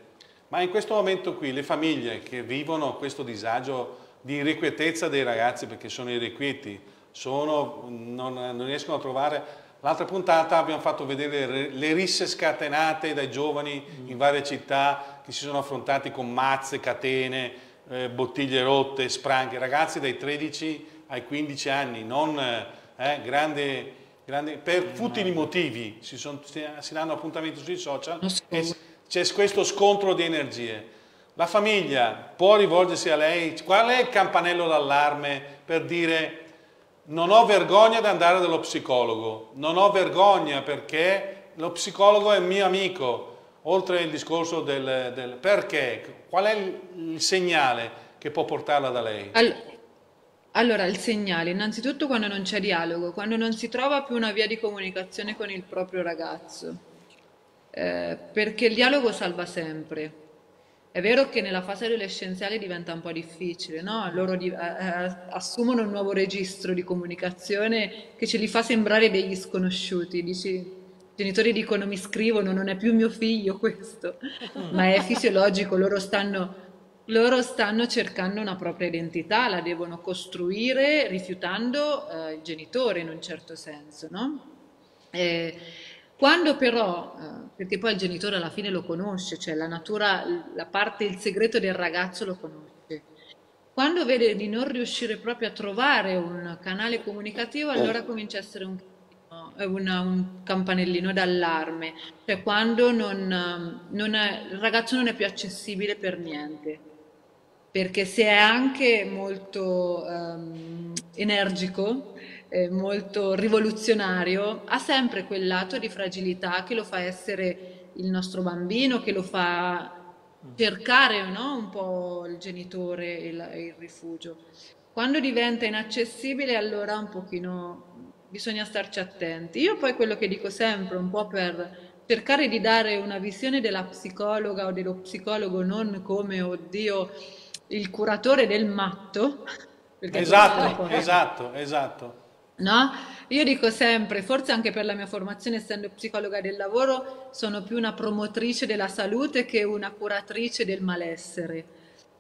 Ma in questo momento qui le famiglie che vivono questo disagio di irrequietezza dei ragazzi, perché sono irrequieti, sono, non, non riescono a trovare... L'altra puntata abbiamo fatto vedere le risse scatenate dai giovani in varie città che si sono affrontati con mazze, catene, eh, bottiglie rotte, spranghe. Ragazzi dai tredici ai quindici anni, non eh, grande, grande, per futili motivi, si, son, si danno appuntamento sui social e c'è questo scontro di energie. La famiglia può rivolgersi a lei? Qual è il campanello d'allarme per dire... Non ho vergogna di andare dallo psicologo, non ho vergogna perché lo psicologo è mio amico, oltre il discorso del, del perché, qual è il, il segnale che può portarla da lei? All allora, il segnale, innanzitutto quando non c'è dialogo, quando non si trova più una via di comunicazione con il proprio ragazzo, eh, perché il dialogo salva sempre. È vero che nella fase adolescenziale diventa un po' difficile, no? Loro di, eh, assumono un nuovo registro di comunicazione che ce li fa sembrare degli sconosciuti. Dici, i genitori dicono mi scrivono, non è più mio figlio questo, ma è fisiologico, loro stanno, loro stanno cercando una propria identità, la devono costruire rifiutando eh, il genitore in un certo senso, no? E, quando però, perché poi il genitore alla fine lo conosce, cioè la natura, la parte, il segreto del ragazzo lo conosce, quando vede di non riuscire proprio a trovare un canale comunicativo, allora comincia a essere un, una, un campanellino d'allarme, cioè quando non, non è, il ragazzo non è più accessibile per niente, perché se è anche molto um, energico, molto rivoluzionario, ha sempre quel lato di fragilità che lo fa essere il nostro bambino, che lo fa cercare, no? Un po' il genitore e il, il rifugio. Quando diventa inaccessibile, allora un pochino bisogna starci attenti. Io poi quello che dico sempre, un po' per cercare di dare una visione della psicologa o dello psicologo non come, oddio, il curatore del matto. Esatto, esatto, esatto. No? Io dico sempre, forse anche per la mia formazione, essendo psicologa del lavoro, sono più una promotrice della salute che una curatrice del malessere.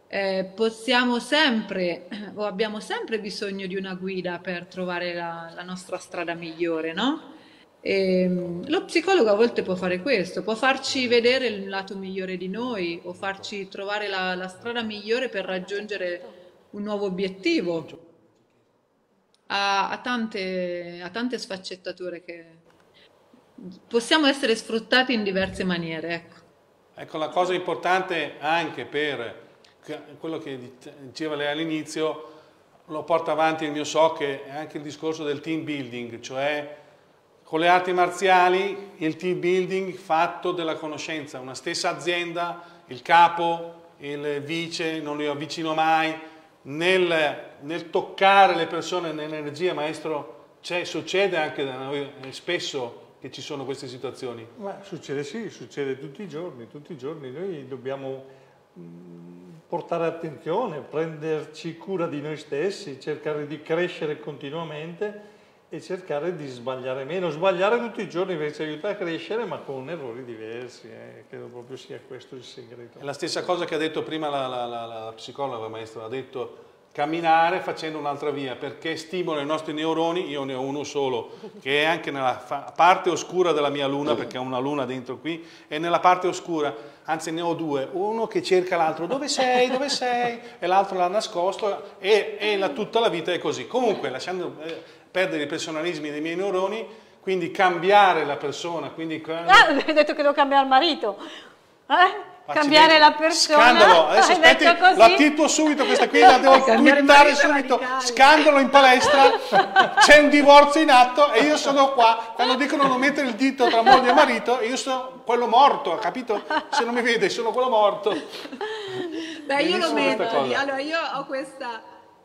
Eh, possiamo sempre, o abbiamo sempre bisogno di una guida per trovare la, la nostra strada migliore, no? E, lo psicologo a volte può fare questo, può farci vedere il lato migliore di noi o farci trovare la, la strada migliore per raggiungere un nuovo obiettivo. Ha, ha, tante, ha tante sfaccettature che possiamo essere sfruttati in diverse maniere. Ecco, ecco la cosa importante anche per quello che diceva lei all'inizio, lo porta avanti il mio so che è anche il discorso del team building, cioè con le arti marziali il team building fatto della conoscenza, una stessa azienda, il capo, il vice, non li avvicino mai. Nel, nel toccare le persone nell'energia, maestro, succede anche da noi spesso che ci sono queste situazioni? Ma succede sì, succede tutti i giorni, tutti i giorni. Noi dobbiamo mh, portare attenzione, prenderci cura di noi stessi, cercare di crescere continuamente e cercare di sbagliare meno. Sbagliare tutti i giorni invece aiuta a crescere, ma con errori diversi. Eh. Credo proprio sia questo il segreto. È la stessa cosa che ha detto prima la, la, la, la psicologa, maestra, ha detto camminare facendo un'altra via, perché stimola i nostri neuroni. Io ne ho uno solo, che è anche nella parte oscura della mia luna, perché ho una luna dentro qui, e nella parte oscura, anzi ne ho due, uno che cerca l'altro, dove sei, dove sei, e l'altro l'ha nascosto, e, e la, tutta la vita è così. Comunque, lasciando eh, perdere i personalismi dei miei neuroni, quindi cambiare la persona. Quindi... Ah, hai detto che devo cambiare il marito, eh? Cambiare la persona. Scandalo, adesso aspetti, la titolo subito, questa qui la devo twittare subito. Scandalo in palestra, c'è un divorzio in atto e io sono qua. Quando dicono non mettere il dito tra moglie e marito, io sono quello morto, capito? Se non mi vede, sono quello morto. Beh, io lo metto. Allora, io ho questa,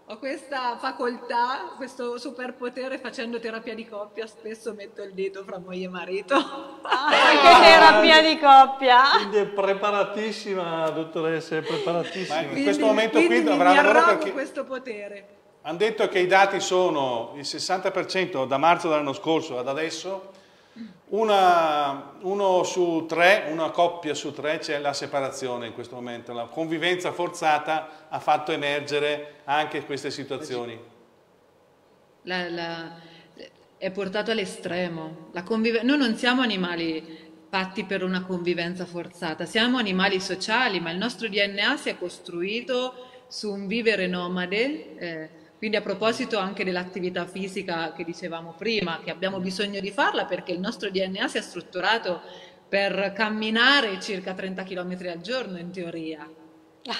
ho questa facoltà, questo superpotere, facendo terapia di coppia, spesso metto il dito fra moglie e marito. Ah, che terapia di coppia! Quindi è preparatissima, dottoressa, è preparatissima. Quindi, in questo momento qui avrà lavoro, perché questo potere. Hanno detto che i dati sono il sessanta per cento da marzo dell'anno scorso ad adesso, una, uno su tre, una coppia su tre c'è la separazione in questo momento. La convivenza forzata ha fatto emergere anche queste situazioni. La, la, è portato all'estremo. Noi non siamo animali fatti per una convivenza forzata, siamo animali sociali, ma il nostro D N A si è costruito su un vivere nomade. Eh, Quindi a proposito anche dell'attività fisica che dicevamo prima, che abbiamo bisogno di farla perché il nostro D N A si è strutturato per camminare circa trenta chilometri al giorno in teoria.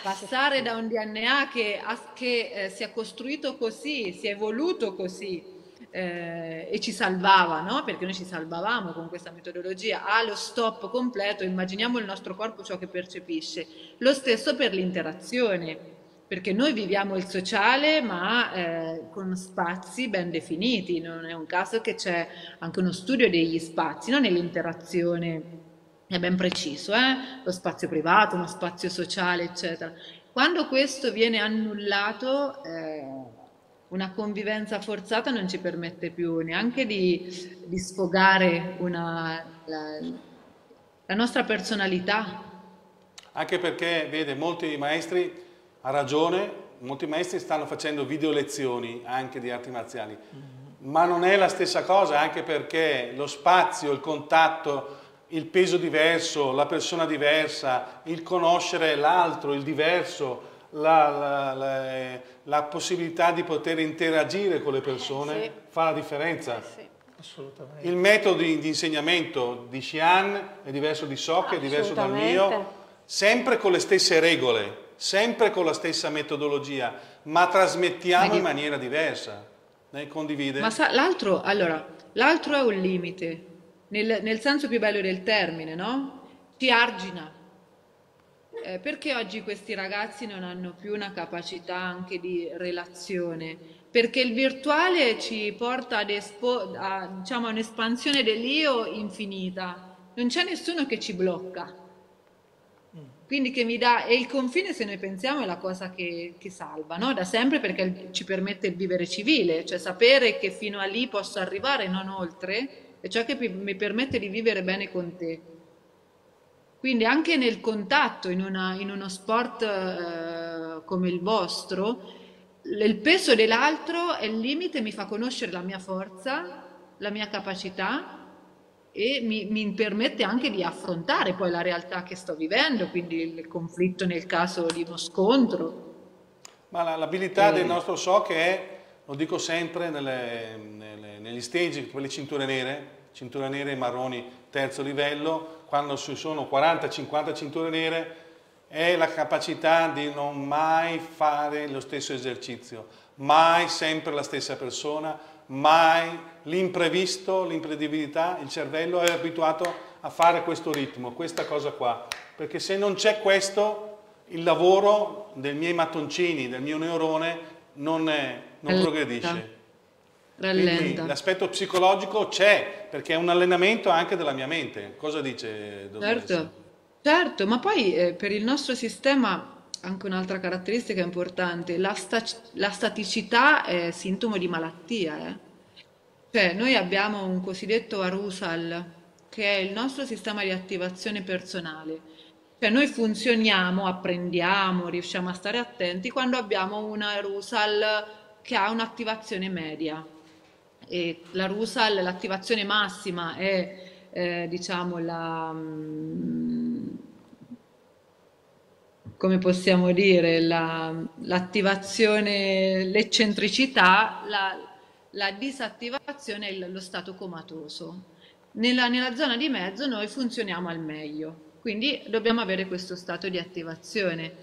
Passare da un D N A che, che eh, si è costruito così, si è evoluto così eh, e ci salvava, no? Perché noi ci salvavamo con questa metodologia, allo stop completo, immaginiamo il nostro corpo ciò che percepisce. Lo stesso per l'interazione. Perché noi viviamo il sociale ma eh, con spazi ben definiti, non è un caso che c'è anche uno studio degli spazi, no? Nell'interazione è ben preciso, eh? Lo spazio privato, uno spazio sociale, eccetera. Quando questo viene annullato, eh, una convivenza forzata non ci permette più neanche di, di sfogare una, la, la nostra personalità. Anche perché, vede, molti maestri... Ha ragione, molti maestri stanno facendo video lezioni anche di arti marziali, ma non è la stessa cosa, anche perché lo spazio, il contatto, il peso diverso, la persona diversa, il conoscere l'altro, il diverso, la, la, la, la possibilità di poter interagire con le persone eh sì. fa la differenza. Eh sì. Assolutamente. Il metodo di, di insegnamento di Xi'an è diverso di Sok, è diverso dal mio, sempre con le stesse regole. Sempre con la stessa metodologia, ma trasmettiamo ma in maniera diversa. Ne condivide? Ma l'altro, allora, l'altro è un limite, nel, nel senso più bello del termine, no? Ti argina. Eh, perché oggi questi ragazzi non hanno più una capacità anche di relazione? Perché il virtuale ci porta ad espo, a, diciamo, a un'espansione dell'io infinita. Non c'è nessuno che ci blocca. Quindi che mi dà, e il confine, se noi pensiamo, è la cosa che, che salva, no? Da sempre, perché ci permette il vivere civile, cioè sapere che fino a lì posso arrivare, non oltre, è ciò che mi permette di vivere bene con te. Quindi anche nel contatto, in, una, in uno sport eh, come il vostro, il peso dell'altro è il limite, mi fa conoscere la mia forza, la mia capacità, e mi, mi permette anche di affrontare poi la realtà che sto vivendo, quindi il conflitto nel caso di uno scontro. Ma l'abilità e... del nostro Sok è, lo dico sempre, nelle, nelle, negli stage, quelle cinture nere, cinture nere e marroni terzo livello, quando ci sono quaranta cinquanta cinture nere, è la capacità di non mai fare lo stesso esercizio, mai sempre la stessa persona, mai l'imprevisto, l'imprevedibilità. Il cervello è abituato a fare questo ritmo, questa cosa qua, perché se non c'è questo, il lavoro dei miei mattoncini, del mio neurone non, è, non Rallenta. progredisce. Rallenta. L'aspetto psicologico c'è, perché è un allenamento anche della mia mente. Cosa dice dottoressa? Certo, certo, ma poi eh, per il nostro sistema... Anche un'altra caratteristica importante, la, sta la staticità è sintomo di malattia. Eh? Cioè, noi abbiamo un cosiddetto arousal, che è il nostro sistema di attivazione personale. Cioè, noi funzioniamo, apprendiamo, riusciamo a stare attenti quando abbiamo un arousal che ha un'attivazione media. E l'arousal, l'attivazione massima è eh, diciamo la mh, come possiamo dire, l'attivazione, la, l'eccentricità, la, la disattivazione è lo stato comatoso. Nella, nella zona di mezzo noi funzioniamo al meglio, quindi dobbiamo avere questo stato di attivazione.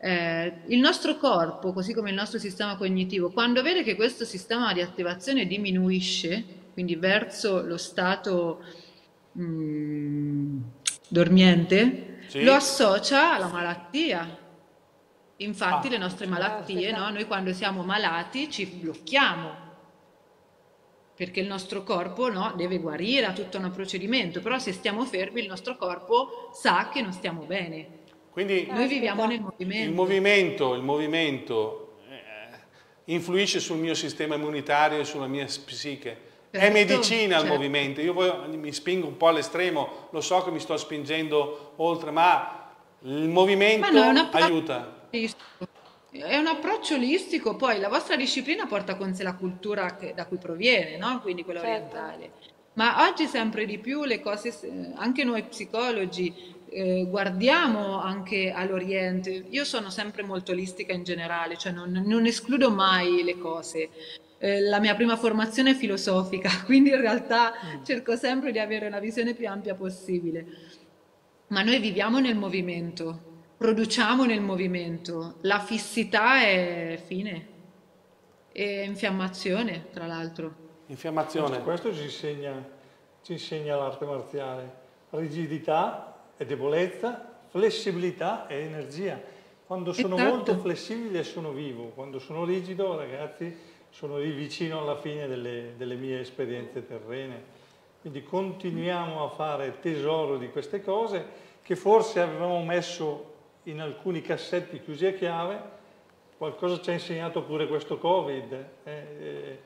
Eh, il nostro corpo, così come il nostro sistema cognitivo, quando vede che questo sistema di attivazione diminuisce, quindi verso lo stato mh, dormiente, sì, lo associa alla malattia. Infatti ah, le nostre malattie, no? Noi quando siamo malati ci blocchiamo, perché il nostro corpo, no, deve guarire, ha tutto un procedimento, però se stiamo fermi il nostro corpo sa che non stiamo bene. Quindi noi viviamo nel movimento. Il movimento, il movimento eh, influisce sul mio sistema immunitario e sulla mia psiche. Certo, è medicina, certo, il movimento. Io voglio, mi spingo un po' all'estremo, lo so che mi sto spingendo oltre, ma il movimento ma no, aiuta. È un approccio olistico, poi la vostra disciplina porta con sé la cultura che, da cui proviene, no? Quindi quella, certo, orientale. Ma oggi sempre di più le cose, anche noi psicologi eh, guardiamo anche all'Oriente. Io sono sempre molto olistica in generale, cioè non, non escludo mai le cose. Eh, la mia prima formazione è filosofica, quindi in realtà mm. cerco sempre di avere una visione più ampia possibile. Ma noi viviamo nel movimento. Produciamo nel movimento, la fissità è fine, è infiammazione tra l'altro. Infiammazione. Questo ci insegna, ci insegna l'arte marziale, rigidità e debolezza, flessibilità e energia. Quando sono esatto. molto flessibile sono vivo, quando sono rigido ragazzi sono lì vicino alla fine delle, delle mie esperienze terrene. Quindi continuiamo a fare tesoro di queste cose che forse avevamo messo in alcuni cassetti chiusi a chiave. Qualcosa ci ha insegnato pure questo Covid, eh, eh,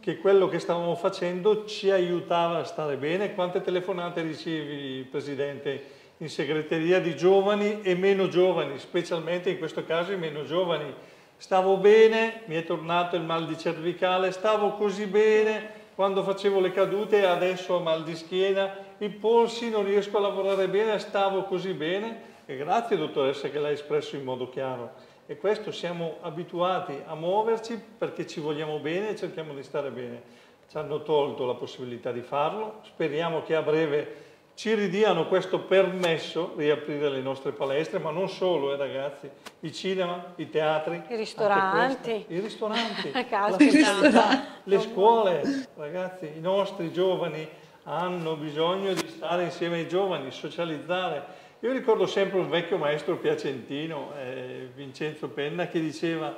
che quello che stavamo facendo ci aiutava a stare bene. Quante telefonate ricevi, Presidente, in segreteria di giovani e meno giovani, specialmente in questo caso i meno giovani. Stavo bene, mi è tornato il mal di cervicale, stavo così bene quando facevo le cadute, adesso ho mal di schiena, i polsi, non riesco a lavorare bene, stavo così bene. E grazie dottoressa che l'hai espresso in modo chiaro. E questo, siamo abituati a muoverci perché ci vogliamo bene e cerchiamo di stare bene. Ci hanno tolto la possibilità di farlo, speriamo che a breve ci ridiano questo permesso di riaprire le nostre palestre, ma non solo, eh, ragazzi, i cinema, i teatri, i ristoranti, i ristoranti, la società, le scuole, ragazzi, i nostri giovani hanno bisogno di stare insieme ai giovani, socializzare. Io ricordo sempre un vecchio maestro piacentino, eh, Vincenzo Penna, che diceva: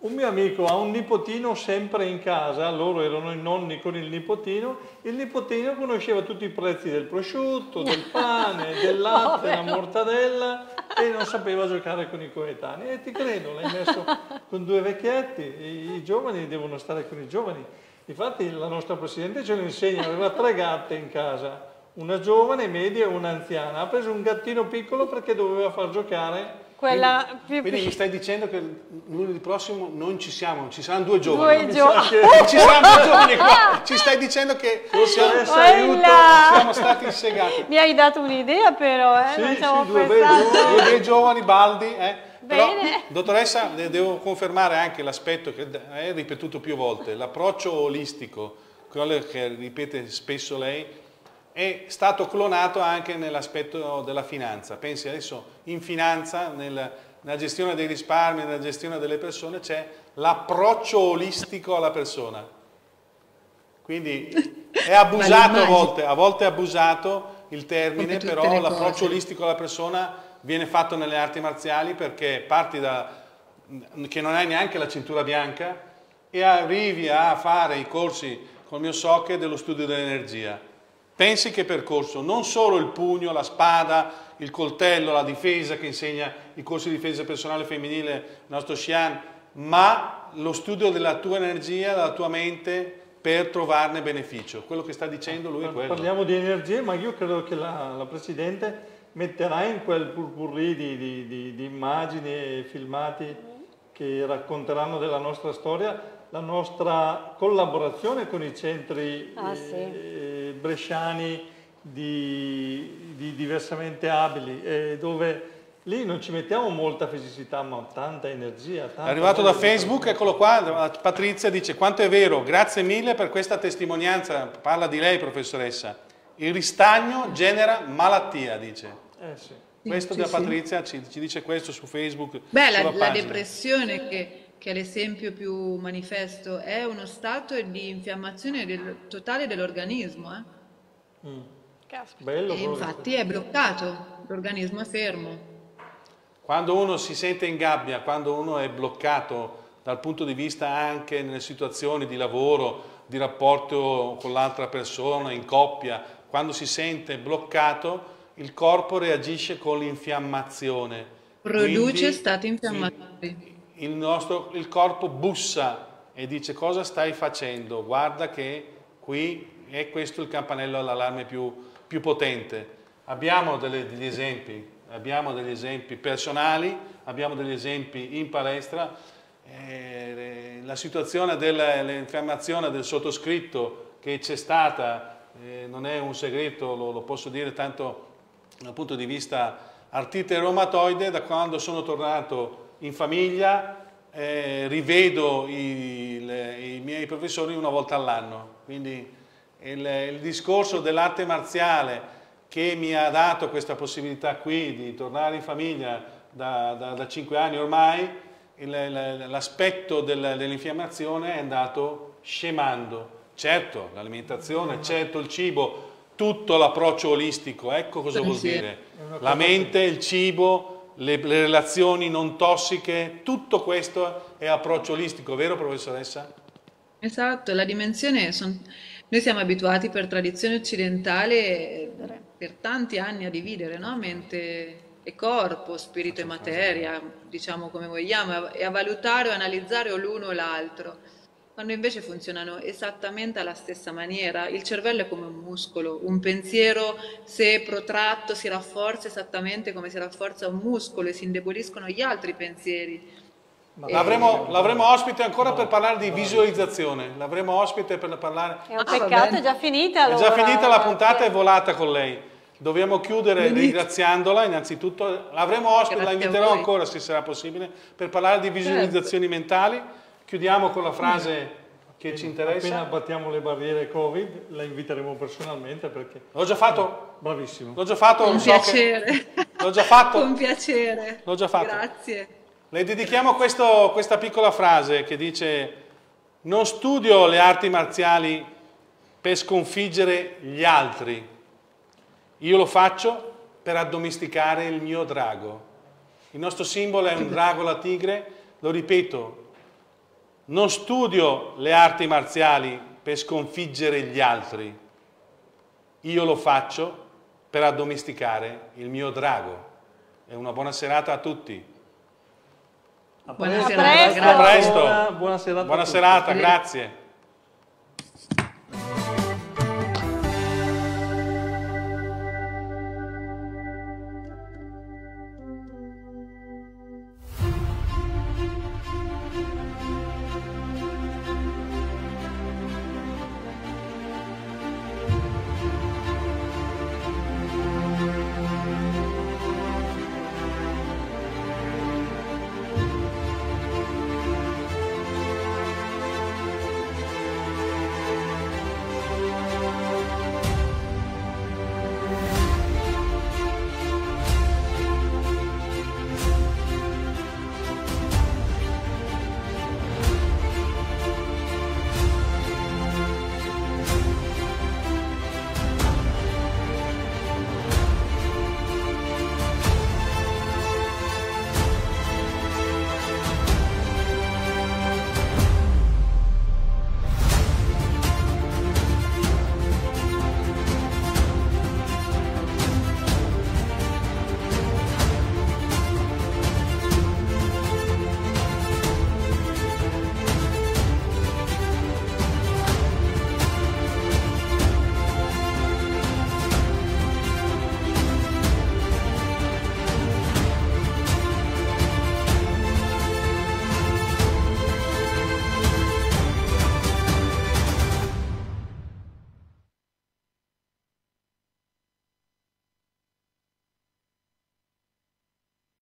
un mio amico ha un nipotino sempre in casa, loro erano i nonni con il nipotino, il nipotino conosceva tutti i prezzi del prosciutto, del pane, del latte, della mortadella e non sapeva giocare con i coetanei. E ti credo, l'hai messo con due vecchietti, i, i giovani devono stare con i giovani. Infatti la nostra Presidente ce lo insegna, aveva tre gatte in casa, una giovane, media e un'anziana. Ha preso un gattino piccolo perché doveva far giocare. Quella quindi, più quindi mi stai dicendo che lunedì prossimo non ci siamo, ci saranno due giovani. Due giovani. Che... ci saranno due giovani qua. Ci stai dicendo che forse adesso aiuto, siamo stati insegati. Mi hai dato un'idea però, eh? Sì, non siamo sì, due, bei giovani, due bei giovani baldi, eh? Però, dottoressa, devo confermare anche l'aspetto che hai ripetuto più volte, l'approccio olistico, quello che ripete spesso lei, è stato clonato anche nell'aspetto della finanza. Pensi adesso in finanza, nel, nella gestione dei risparmi, nella gestione delle persone, c'è l'approccio olistico alla persona. Quindi è abusato a volte, a volte è abusato il termine, però l'approccio olistico alla persona viene fatto nelle arti marziali perché parti da, che non hai neanche la cintura bianca e arrivi a fare i corsi col mio socket dello studio dell'energia. Pensi che percorso, non solo il pugno, la spada, il coltello, la difesa che insegna i corsi di difesa personale femminile, il nostro Xian, ma lo studio della tua energia, della tua mente, per trovarne beneficio. Quello che sta dicendo lui è quello. Parliamo di energie, ma io credo che la, la Presidente metterà in quel purpurri di, di, di, di immagini e filmati che racconteranno della nostra storia, la nostra collaborazione con i centri ah, sì. eh, bresciani di, di diversamente abili, eh, dove lì non ci mettiamo molta fisicità ma tanta energia. Tanta Arrivato da Facebook, eccolo qua, Patrizia dice: quanto è vero, grazie mille per questa testimonianza, parla di lei professoressa, il ristagno genera malattia, dice. Eh sì. Questo sì, della sì. Patrizia ci, ci dice questo su Facebook. Beh, la, la depressione che... che è l'esempio più manifesto, è uno stato di infiammazione del, totale dell'organismo. Eh? Mm. Bello, e infatti è bloccato, l'organismo è fermo. Quando uno si sente in gabbia, quando uno è bloccato dal punto di vista anche nelle situazioni di lavoro, di rapporto con l'altra persona, in coppia, quando si sente bloccato, il corpo reagisce con l'infiammazione. Produce Quindi, stati infiammatori. Il, nostro, il corpo bussa e dice: cosa stai facendo? Guarda che qui è questo il campanello all'allarme più, più potente. Abbiamo delle, degli esempi, abbiamo degli esempi personali, abbiamo degli esempi in palestra. Eh, la situazione dell'infiammazione del sottoscritto che c'è stata, eh, non è un segreto, lo, lo posso dire tanto dal punto di vista artrite reumatoide, da quando sono tornato in famiglia eh, rivedo i, le, i miei professori una volta all'anno, quindi il, il discorso dell'arte marziale che mi ha dato questa possibilità qui di tornare in famiglia da, da, da cinque anni ormai, l'aspetto dell'infiammazione è andato scemando. Certo l'alimentazione, certo il cibo, tutto l'approccio olistico, ecco cosa vuol dire, la mente, il cibo, Le, le relazioni non tossiche, tutto questo è approccio olistico, vero professoressa? Esatto, la dimensione, son... noi siamo abituati per tradizione occidentale per tanti anni a dividere, no? Mente e corpo, spirito e materia, diciamo come vogliamo, e a valutare o analizzare o l'uno o l'altro, quando invece funzionano esattamente alla stessa maniera. Il cervello è come un muscolo, un pensiero se protratto si rafforza esattamente come si rafforza un muscolo e si indeboliscono gli altri pensieri. L'avremo ospite ancora per parlare di visualizzazione, l'avremo ospite per parlare... È un peccato, è già finita allora. È già finita la puntata, è volata con lei. Dobbiamo chiudere ringraziandola innanzitutto, l'avremo ospite, la inviterò ancora se sarà possibile, per parlare di visualizzazioni mentali. Chiudiamo con la frase che ci interessa. Appena abbattiamo le barriere Covid, la inviteremo personalmente perché... L'ho già fatto? Bravissimo. L'ho già fatto? Con so piacere. Che... L'ho già fatto? Con piacere. L'ho già fatto. Grazie. Le dedichiamo questo, questa piccola frase che dice: non studio le arti marziali per sconfiggere gli altri. Io lo faccio per addomesticare il mio drago. Il nostro simbolo è un drago, la tigre, lo ripeto. Non studio le arti marziali per sconfiggere gli altri, io lo faccio per addomesticare il mio drago. E una buona serata a tutti. A presto. A presto. Buona, buona serata, buona serata, grazie.